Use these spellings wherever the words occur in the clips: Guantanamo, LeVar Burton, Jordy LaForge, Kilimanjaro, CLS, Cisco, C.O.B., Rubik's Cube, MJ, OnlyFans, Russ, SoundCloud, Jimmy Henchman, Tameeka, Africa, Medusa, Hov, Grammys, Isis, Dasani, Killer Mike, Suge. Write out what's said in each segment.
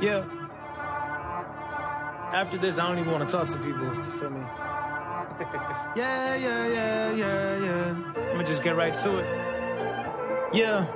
Yeah. After this, I don't even want to talk to people. Feel me? Yeah. I'ma just get right to it. Yeah.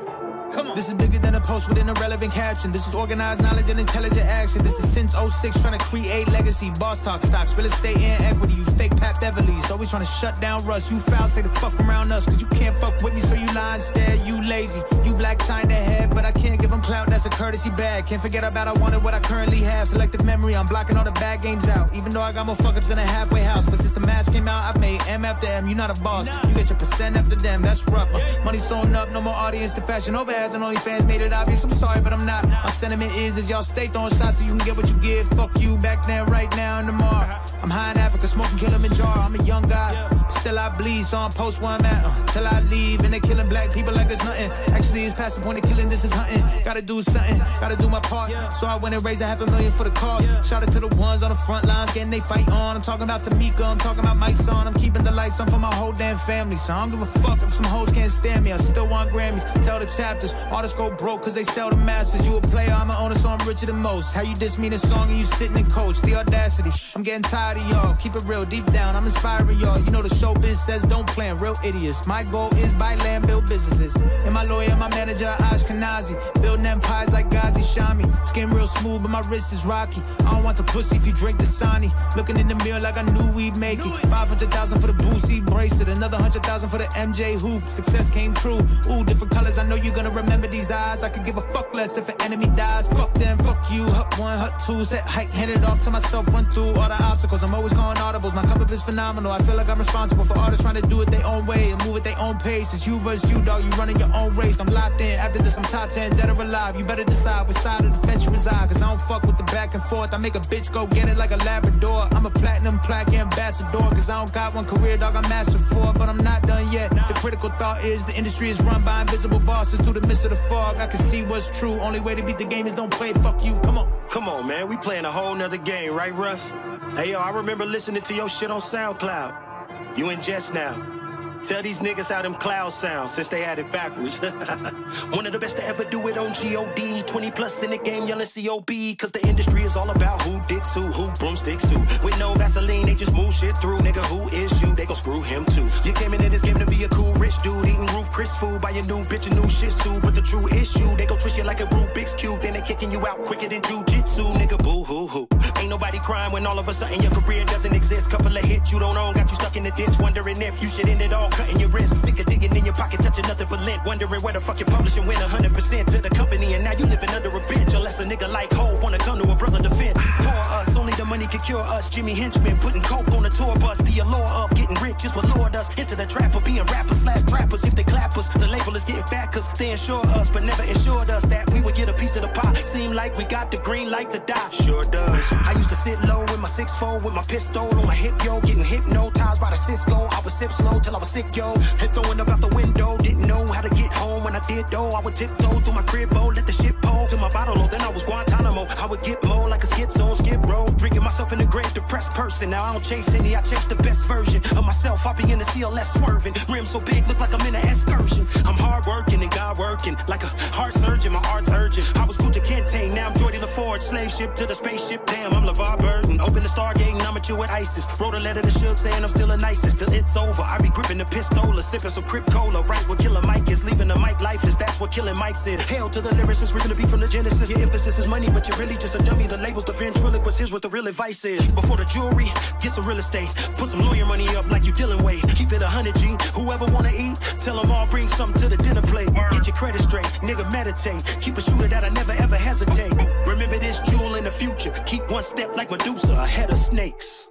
Come on. This is bigger than a post with an irrelevant caption. This is organized knowledge and intelligent action. This is since 06 trying to create legacy. Boss talk stocks, real estate and equity. You fake Pat Beverly's, always trying to shut down Russ. You foul, say the fuck around us, cause you can't fuck with me, so you lie instead. You lazy, you black China head, but I can't give them clout, that's a courtesy bag. Can't forget about I wanted what I currently have. Selective memory, I'm blocking all the bad games out. Even though I got more fuck ups in a halfway house. But since the mask came out, I've made M after M. You not a boss, you get your percent after them, that's rough. Money sewn up, no more audience to fashion over. And OnlyFans made it obvious, I'm sorry, but I'm not. My sentiment is y'all stay throwing shots so you can get what you give. Fuck you, back then, right now, and tomorrow. I'm high in Africa, smoking Kilimanjaro. I'm a young guy, but still I bleed, so I'm post where I'm at. Till I leave, and they're killing black people like there's nothing. Actually, it's past the point of killing, this is hunting. Gotta do something, gotta do my part. So I went and raised $500,000 for the cause. Shout out to the ones on the front lines, getting they fight on. I'm talking about Tameeka, I'm talking about my son. I'm keeping the lights on for my whole damn family. So I don't give a fuck if some hoes can't stand me. I still want Grammys, tell the chapters. Artists go broke cause they sell the masters. You a player, I'm an owner, so I'm richer than most. How you diss me in a song and you sitting and coach. The audacity, I'm getting tired of y'all. Keep it real, deep down, I'm inspiring y'all. You know the showbiz says don't plan, real idiots. My goal is buy land, build businesses. And my lawyer, my manager, Ashkenazi. Building empires like Ghazi, Shami. Skin real smooth, but my wrist is rocky. I don't want the pussy if you drink Dasani. Looking in the mirror like I knew we'd make it. 500,000 for the Boosie bracelet. Another 100,000 for the MJ hoop. Success came true. Ooh, different colors, I know you're gonna remember these eyes. I could give a fuck less if an enemy dies. Fuck them, fuck you. Hut one, hut two. Set height, hand it off to myself. Run through all the obstacles. I'm always calling audibles. My cup up is phenomenal. I feel like I'm responsible for artists trying to do it their own way and move at their own pace. It's you versus you, dog. You running your own race. I'm locked in. After this, I'm top 10, dead or alive. You better decide which side of the fence you reside. Cause I don't fuck with the back and forth. I make a bitch go get it like a Labrador. I'm a platinum plaque ambassador. Cause I don't got one career, dog. I'm mastered for. But I'm not done yet. The critical thought is the industry is run by invisible bosses. Through the midst of the fog, I can see what's true. Only way to beat the game is don't play it, fuck you, come on. Come on, man, we playing a whole nother game, right, Russ? Hey, yo, I remember listening to your shit on SoundCloud. You in jest now. Tell these niggas how them clouds sound since they had it backwards. One of the best to ever do it on G.O.D. 20 plus in the game, yelling C.O.B. Cause the industry is all about who dicks who broomsticks who. With no Vaseline, they just move shit through. Nigga, who is you? They gon' screw him too. You came into this game to be a cool rich dude, eating roof crisp food, buy a new bitch, a new shih tzu. But the true issue, they gon' twist you like a Rubik's Cube. Then they kicking you out quicker than jujitsu. Nigga, boo-hoo-hoo. Ain't nobody crying when all of a sudden your career doesn't exist. Couple of hits you don't own, got you stuck in the ditch, wondering if you should end it all. Cutting your wrist, sick of digging in your pocket, touching nothing but lint. Wondering where the fuck you're publishing, went 100% to the company, and now you living under a bench. Unless a nigga like Hov wanna come to a brother defense. Poor us, only the money could cure us. Jimmy Henchman putting coke on the tour bus. The allure of getting rich is what lured us into the trap of being rappers/trappers. If they clap us, the label is getting fat, cause they insure us, but never insured us that we would get a piece of the pie. Seem like we got the green light to die. Sure does. I used to sit low with my 6'4", with my pistol on my hip, yo, getting hypnotized by the Cisco. I would sip slow till I was sick, yo, and throwing up out the window. Didn't know how to get home when I did, though. I would tiptoe through my crib, oh, let the shit pole to my bottle, oh, then I was Guantanamo. I would get more like a schizo, skip road, drinking myself in a great depressed person. Now I don't chase any, I chase the best version of myself. I be in the CLS swerving, rim so big, look like I'm in an excursion. I'm hard working and God working, like a heart surgeon, my art's urgent. I was Gucci Kente, now I'm Jordy LaForge, slave ship to the spaceship, damn, I'm LeVar Burton. Open the stargate and I'm at you with Isis. Wrote a letter to Suge saying I'm still an Isis till it's over. I be gripping the pistola, sipping some Crip Cola, right where Killer Mike is, leaving the mic lifeless, that's what Killer Mike said. Hail to the lyricist, we're gonna be from the Genesis. Your emphasis is money, but you're really just a dummy. The label's the ventriloquist, here's what the real advice is. Before the jewelry, get some real estate. Put some lawyer money up like you dealing weight. Keep it 100G, whoever wanna eat, tell them all bring something to the dinner plate. Get your credit straight, nigga meditate. Keep a shooter that I never ever hesitate. Remember this jewel in the future, keep one step like Medusa ahead of snakes.